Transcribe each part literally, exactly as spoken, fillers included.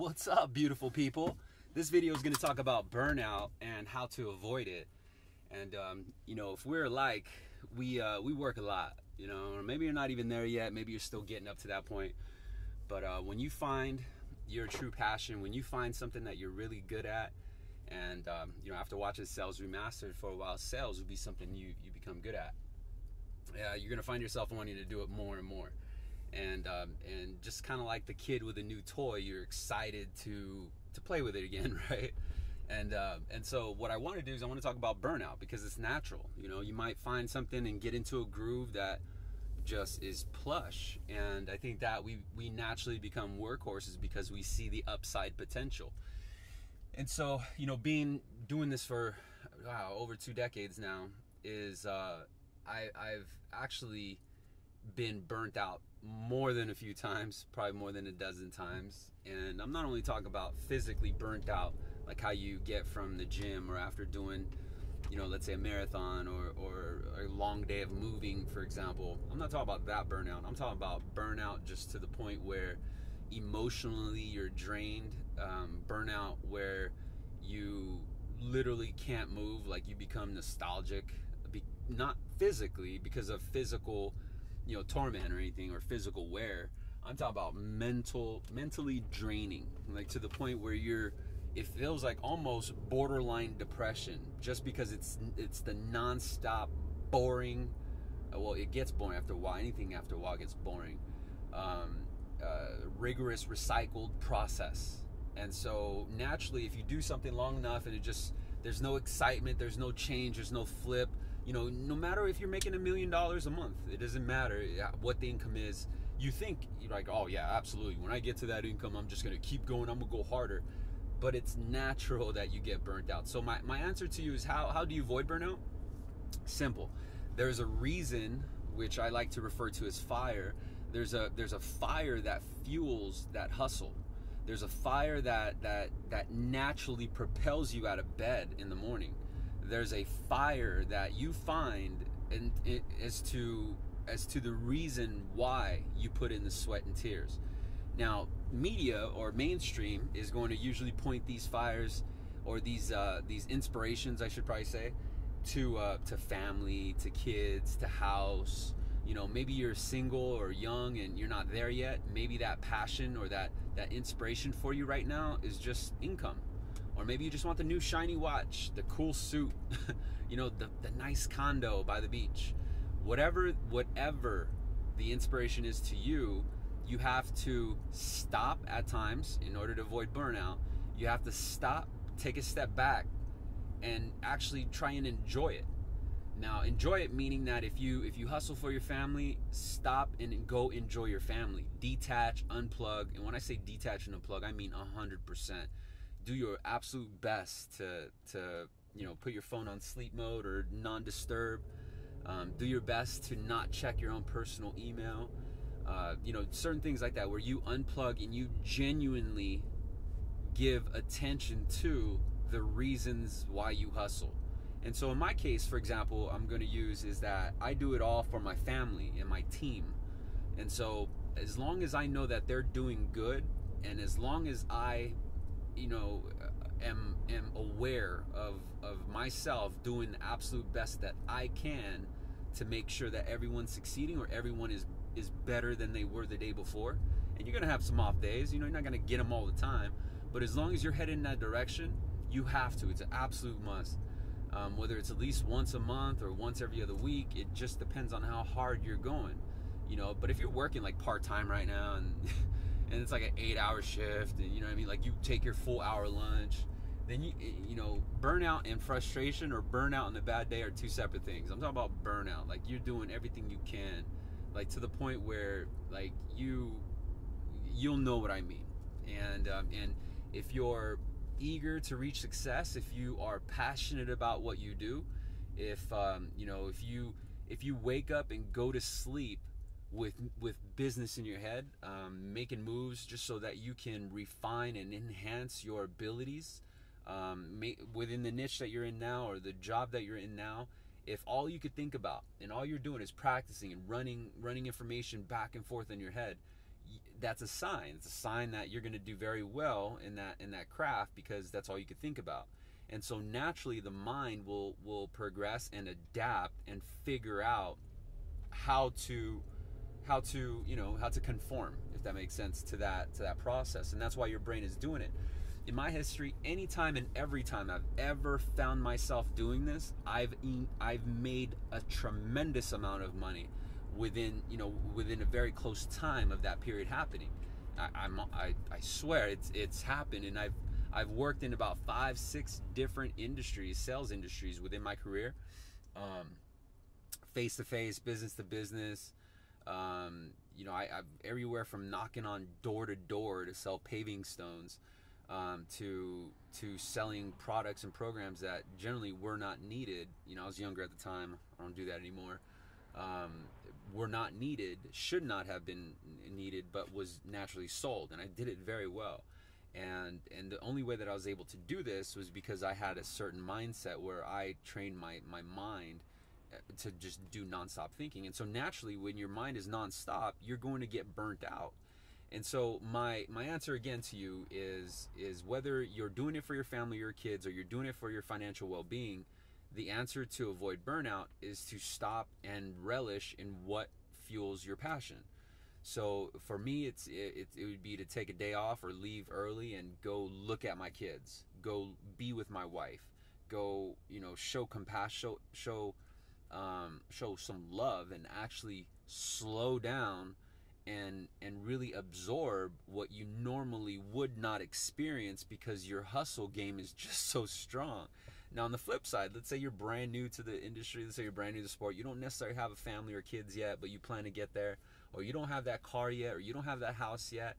What's up, beautiful people? This video is going to talk about burnout and how to avoid it. And um, you know, if we're like we uh, we work a lot, you know, or maybe you're not even there yet. Maybe you're still getting up to that point. But uh, when you find your true passion, when you find something that you're really good at, and um, you know, after watching Sales Remastered for a while, sales will be something you you become good at. Yeah, you're gonna find yourself wanting to do it more and more. And um, and just kind of like the kid with a new toy, you're excited to to play with it again, right? And uh, and so what I want to do is I want to talk about burnout, because it's natural. You know, you might find something and get into a groove that just is plush, and I think that we we naturally become workhorses because we see the upside potential. And so, you know, being doing this for wow, over two decades now, is uh, I I've actually been burnt out more than a few times, probably more than a dozen times. And I'm not only talking about physically burnt out, like how you get from the gym or after doing, you know, let's say a marathon or, or a long day of moving, for example. I'm not talking about that burnout. I'm talking about burnout just to the point where emotionally you're drained, um, burnout where you literally can't move, like you become nostalgic, be, not physically because of physical, you know, torment or anything or physical wear. I'm talking about mental, mentally draining, like to the point where you're, it feels like almost borderline depression, just because it's it's the nonstop boring. Well, it gets boring after a while. Anything after a while gets boring. Um, uh, rigorous recycled process, and so naturally, if you do something long enough and it just there's no excitement, there's no change, there's no flip. You know, no matter if you're making a million dollars a month, it doesn't matter what the income is. You think, you're like, oh yeah, absolutely. When I get to that income, I'm just going to keep going. I'm going to go harder. But it's natural that you get burnt out. So my, my answer to you is how, how do you avoid burnout? Simple. There's a reason, which I like to refer to as fire. There's a, there's a fire that fuels that hustle. There's a fire that, that, that naturally propels you out of bed in the morning. There's a fire that you find and it as to as to the reason why you put in the sweat and tears. Now, media or mainstream is going to usually point these fires or these uh, these inspirations, I should probably say, to uh, to family, to kids, to house. You know, maybe you're single or young and you're not there yet. Maybe that passion or that that inspiration for you right now is just income. Or maybe you just want the new shiny watch, the cool suit, you know, the, the nice condo by the beach. Whatever, whatever the inspiration is to you, you have to stop at times in order to avoid burnout. You have to stop, take a step back, and actually try and enjoy it. Now, enjoy it meaning that if you if you hustle for your family, stop and go enjoy your family. Detach, unplug. And when I say detach and unplug, I mean one hundred percent. Do your absolute best to, to you know, put your phone on sleep mode or non-disturb. Um, do your best to not check your own personal email. Uh, you know, certain things like that where you unplug and you genuinely give attention to the reasons why you hustle. And so in my case, for example, I'm going to use is that I do it all for my family and my team. And so as long as I know that they're doing good, and as long as I you know, am, am aware of, of myself doing the absolute best that I can to make sure that everyone's succeeding or everyone is, is better than they were the day before. And you're going to have some off days, you know, you're not going to get them all the time, but as long as you're headed in that direction, you have to, it's an absolute must. Um, whether it's at least once a month or once every other week, it just depends on how hard you're going, you know, but if you're working like part-time right now and and it's like an eight-hour shift, and you know what I mean? Like you take your full-hour lunch, then you you know, burnout and frustration or burnout and a bad day are two separate things. I'm talking about burnout. Like you're doing everything you can, like to the point where like you, you'll know what I mean. And um, and if you're eager to reach success, if you are passionate about what you do, if um, you know, if you if you wake up and go to sleep with with business in your head, um, making moves just so that you can refine and enhance your abilities um, make, within the niche that you're in now or the job that you're in now. If all you could think about and all you're doing is practicing and running running information back and forth in your head, that's a sign. It's a sign that you're going to do very well in that in that craft, because that's all you could think about. And so naturally the mind will will progress and adapt and figure out how to how to you know how to conform, if that makes sense, to that to that process. And that's why your brain is doing it. In my history, anytime and every time I've ever found myself doing this, I've I've made a tremendous amount of money within you know within a very close time of that period happening. I, I'm I, I swear it's it's happened, and I've I've worked in about five six different industries, sales industries within my career, um, face to face, business to business. Um, you know, I, I've everywhere from knocking on door to door to sell paving stones, um, to to selling products and programs that generally were not needed. You know, I was younger at the time. I don't do that anymore. Um, were not needed, should not have been needed, but was naturally sold, and I did it very well. And and the only way that I was able to do this was because I had a certain mindset where I trained my my mind to just do nonstop thinking. And so naturally, when your mind is nonstop, you're going to get burnt out. And so my my answer again to you is is whether you're doing it for your family, your kids, or you're doing it for your financial well-being, the answer to avoid burnout is to stop and relish in what fuels your passion. So for me, it's it, it would be to take a day off or leave early and go look at my kids, go be with my wife, go you know show compassion, show show, um, show some love, and actually slow down and and really absorb what you normally would not experience because your hustle game is just so strong. Now on the flip side, let's say you're brand new to the industry, let's say you're brand new to the sport, you don't necessarily have a family or kids yet, but you plan to get there, or you don't have that car yet, or you don't have that house yet.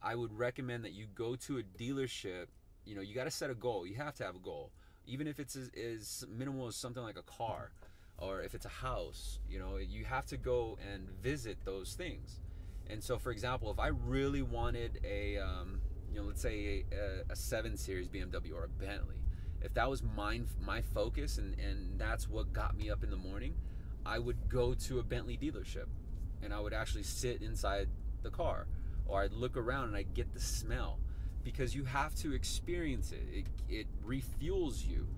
I would recommend that you go to a dealership. You know, you got to set a goal. You have to have a goal, even if it's as, as minimal as something like a car, or if it's a house. You know, you have to go and visit those things. And so, for example, if I really wanted a, um, you know, let's say a, a seven series B M W or a Bentley, if that was mine, my focus, and, and that's what got me up in the morning, I would go to a Bentley dealership and I would actually sit inside the car, or I'd look around and I'd get the smell, because you have to experience it. It, it refuels you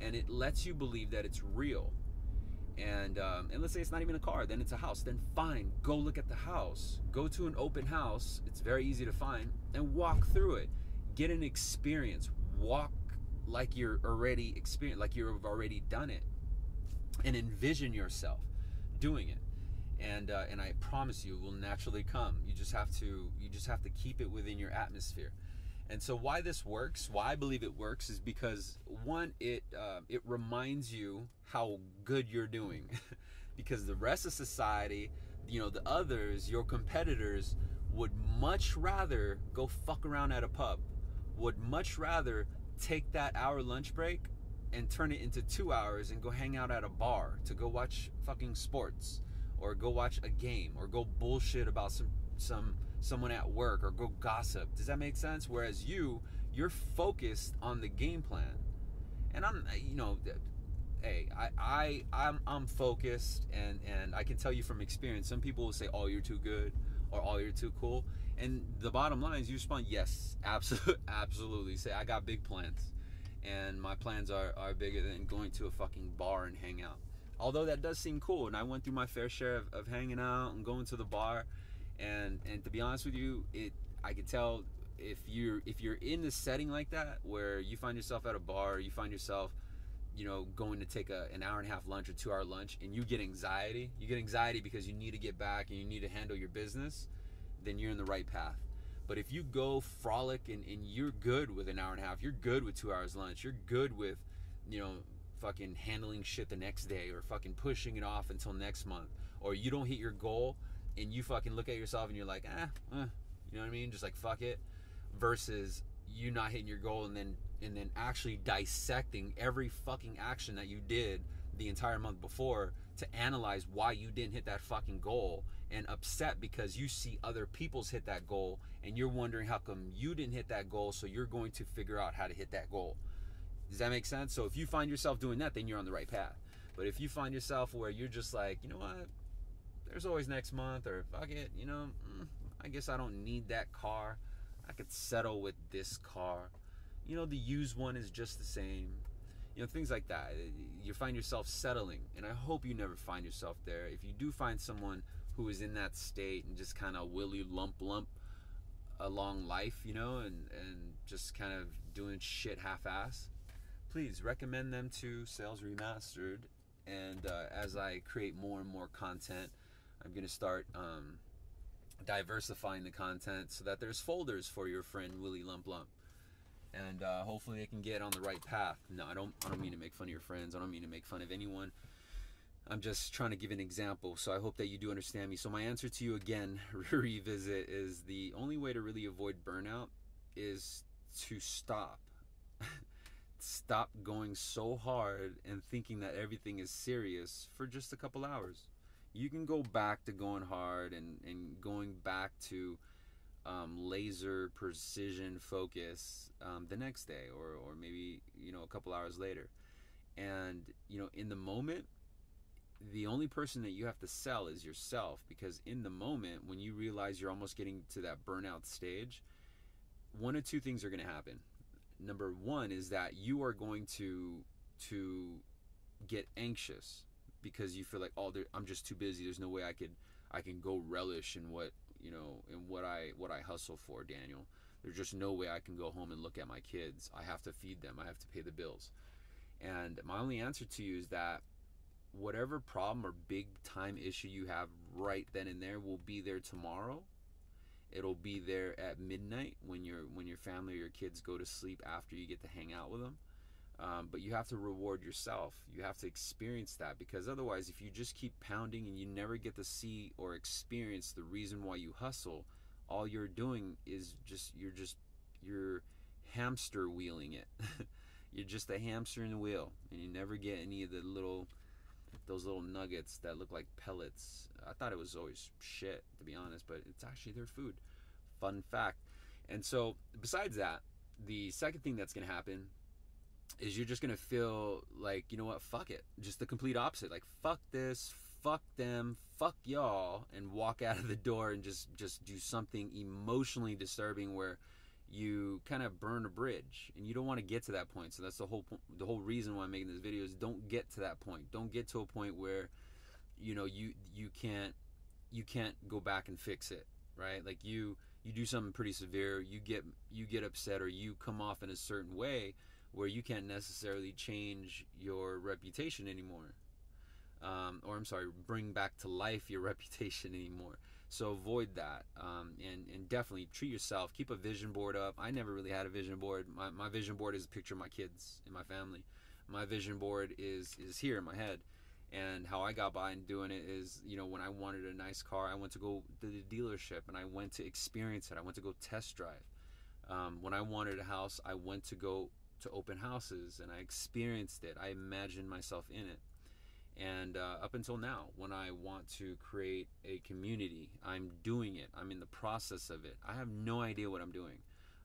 and it lets you believe that it's real. And, um, and let's say it's not even a car, then it's a house. Then fine, go look at the house. Go to an open house, it's very easy to find, and walk through it. Get an experience. Walk like you're already experienced, like you've already done it, and envision yourself doing it. And, uh, and I promise you, it will naturally come. You just have to, you just have to keep it within your atmosphere. And so why this works, why I believe it works, is because, one, it uh, it reminds you how good you're doing. Because the rest of society, you know, the others, your competitors, would much rather go fuck around at a pub, would much rather take that hour lunch break and turn it into two hours and go hang out at a bar to go watch fucking sports, or go watch a game, or go bullshit about some some someone at work, or go gossip. Does that make sense? Whereas you you're focused on the game plan. And I'm you know hey I, I I'm, I'm focused, and and I can tell you from experience, some people will say, oh, you're too good, or oh, you're too cool, and the bottom line is you respond, yes, absolutely, absolutely, say I got big plans, and my plans are, are bigger than going to a fucking bar and hang out. Although that does seem cool, and I went through my fair share of, of hanging out and going to the bar. And and to be honest with you, it I can tell if you're if you're in a setting like that, where you find yourself at a bar, you find yourself, you know, going to take a, an hour and a half lunch or two hour lunch, and you get anxiety. You get anxiety because you need to get back and you need to handle your business. Then you're in the right path. But if you go frolic and, and you're good with an hour and a half, you're good with two hours lunch, you're good with, you know, fucking handling shit the next day, or fucking pushing it off until next month, or you don't hit your goal, and you fucking look at yourself and you're like, ah, eh, you know what I mean? Just like, fuck it. Versus you not hitting your goal and then and then actually dissecting every fucking action that you did the entire month before to analyze why you didn't hit that fucking goal, and upset because you see other people's hit that goal and you're wondering how come you didn't hit that goal, so you're going to figure out how to hit that goal. Does that make sense? So if you find yourself doing that, then you're on the right path. But if you find yourself where you're just like, you know what? There's always next month, or fuck it, you know, I guess I don't need that car. I could settle with this car. You know, the used one is just the same. You know, things like that. You find yourself settling, and I hope you never find yourself there. If you do find someone who is in that state and just kind of willy lump lump along life, you know, and, and just kind of doing shit half-ass, please recommend them to Sales Remastered. And uh, as I create more and more content, I'm gonna start um, diversifying the content so that there's folders for your friend Willy Lump Lump. And uh, hopefully they can get on the right path. No, I don't, I don't mean to make fun of your friends. I don't mean to make fun of anyone. I'm just trying to give an example. So I hope that you do understand me. So my answer to you again, revisit, is the only way to really avoid burnout is to stop. Stop going so hard and thinking that everything is serious for just a couple hours. You can go back to going hard and, and going back to Um, laser precision focus um, the next day, or, or maybe, you know, a couple hours later. And, you know, in the moment, the only person that you have to sell is yourself, because in the moment when you realize you're almost getting to that burnout stage, one of two things are going to happen. Number one is that you are going to to get anxious because you feel like, oh, there, I'm just too busy. There's no way I could I can go relish in what, you know, and what I what I hustle for, Daniel. There's just no way I can go home and look at my kids. I have to feed them. I have to pay the bills. And my only answer to you is that whatever problem or big time issue you have right then and there will be there tomorrow. It'll be there at midnight when your when your family or your kids go to sleep after you get to hang out with them. Um, but you have to reward yourself. You have to experience that, because otherwise, if you just keep pounding and you never get to see or experience the reason why you hustle, all you're doing is just, you're just, you're hamster wheeling it. You're just a hamster in the wheel, and you never get any of the little, those little nuggets that look like pellets. I thought it was always shit, to be honest, but it's actually their food. Fun fact. And so besides that, the second thing that's going to happen is you're just gonna feel like, you know what, fuck it. Just the complete opposite. Like, fuck this, fuck them, fuck y'all, and walk out of the door and just just do something emotionally disturbing where you kind of burn a bridge, and you don't want to get to that point. So that's the whole the whole reason why I'm making this video, is don't get to that point. Don't get to a point where, you know, you you can't you can't go back and fix it, right? Like, you you do something pretty severe, you get you get upset, or you come off in a certain way where you can't necessarily change your reputation anymore. Um, or I'm sorry, bring back to life your reputation anymore. So avoid that, um, and, and definitely treat yourself. Keep a vision board up. I never really had a vision board. My, my vision board is a picture of my kids and my family. My vision board is, is here in my head. And how I got by and doing it is, you know, when I wanted a nice car, I went to go to the dealership and I went to experience it. I went to go test drive. Um, when I wanted a house, I went to go to open houses and I experienced it. I imagined myself in it. And uh, up until now, when I want to create a community, I'm doing it. I'm in the process of it. I have no idea what I'm doing.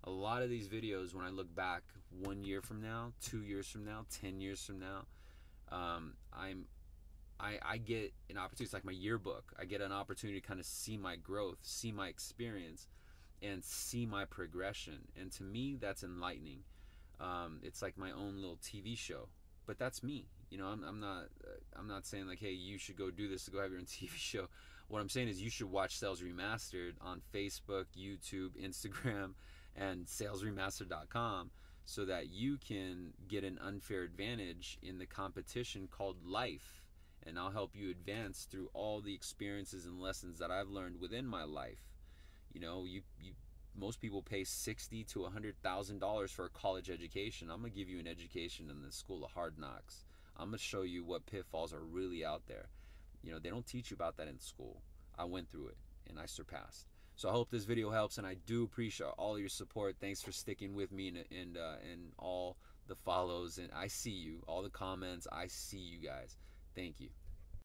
A lot of these videos, when I look back one year from now, two years from now, ten years from now, um, I'm, I, I get an opportunity. It's like my yearbook. I get an opportunity to kind of see my growth, see my experience, and see my progression. And to me, that's enlightening. Um, it's like my own little T V show, but that's me. You know, I'm, I'm not, I'm not saying like, hey, you should go do this to go have your own T V show. What I'm saying is you should watch Sales Remastered on Facebook, YouTube, Instagram, and sales remastered dot com, so that you can get an unfair advantage in the competition called life. And I'll help you advance through all the experiences and lessons that I've learned within my life. You know, you, you, most people pay sixty to a hundred thousand dollars for a college education. I'm gonna give you an education in the school of hard knocks. I'm gonna show you what pitfalls are really out there. You know, they don't teach you about that in school. I went through it and I surpassed. So I hope this video helps, and I do appreciate all your support. Thanks for sticking with me, and and, uh, and all the follows, and I see you, all the comments. I see you guys. Thank you.